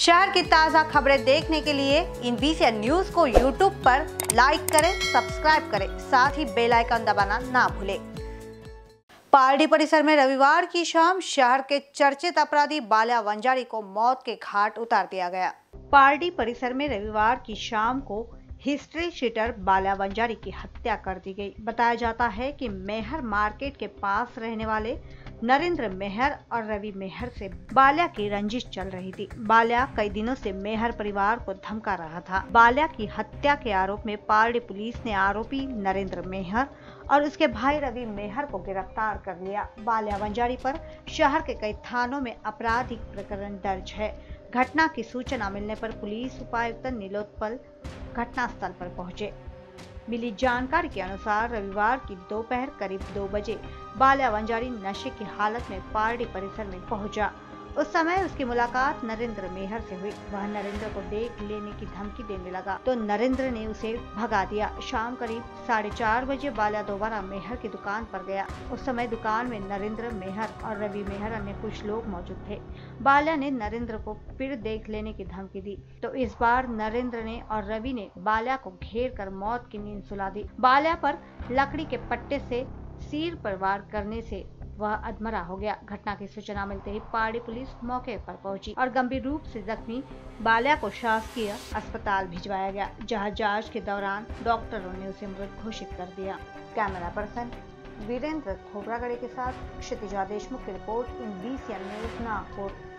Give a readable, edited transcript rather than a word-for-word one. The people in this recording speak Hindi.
शहर की ताज़ा खबरें देखने के लिए INBCN न्यूज को यूट्यूब पर लाइक करें, सब्सक्राइब करें, साथ ही बेल आइकन दबाना ना भूलें। पार्टी परिसर में रविवार की शाम शहर के चर्चित अपराधी बाल्या वंजारी को मौत के घाट उतार दिया गया। पार्टी परिसर में रविवार की शाम को हिस्ट्री शीटर बाल्या वंजारी की हत्या कर दी गई। बताया जाता है कि मेहर मार्केट के पास रहने वाले नरेंद्र मेहर और रवि मेहर से बाल्या की रंजिश चल रही थी। बाल्या कई दिनों से मेहर परिवार को धमका रहा था। बाल्या की हत्या के आरोप में पालड़ी पुलिस ने आरोपी नरेंद्र मेहर और उसके भाई रवि मेहर को गिरफ्तार कर लिया। बाल्या वंजारी पर शहर के कई थानों में आपराधिक प्रकरण दर्ज है। घटना की सूचना मिलने पर पुलिस उपायुक्त नीलोत्पल घटनास्थल पर पहुंचे। मिली जानकारी के अनुसार रविवार की दोपहर करीब 2 बजे बाल्या वंजारी नशे की हालत में पार्टी परिसर में पहुंचा। उस समय उसकी मुलाकात नरेंद्र मेहर से हुई। वह नरेंद्र को देख लेने की धमकी देने लगा तो नरेंद्र ने उसे भगा दिया। शाम करीब 4:30 बजे बाल्या दोबारा मेहर की दुकान पर गया। उस समय दुकान में नरेंद्र मेहर और रवि मेहर अन्य कुछ लोग मौजूद थे। बाल्या ने नरेंद्र को फिर देख लेने की धमकी दी तो इस बार नरेंद्र ने और रवि ने बाल्या को घेर कर मौत की नींद सुला दी। बाल्या पर लकड़ी के पट्टे से सिर पर वार करने से वह अधमरा हो गया। घटना की सूचना मिलते ही पार्टी पुलिस मौके पर पहुंची और गंभीर रूप से जख्मी बाल्या को शासकीय अस्पताल भिजवाया गया, जहां जांच के दौरान डॉक्टरों ने उसे मृत घोषित कर दिया। कैमरा पर्सन वीरेंद्र खोबरागड़े के साथ क्षितिजा देशमुख की रिपोर्ट INBCN न्यूज नागपुर।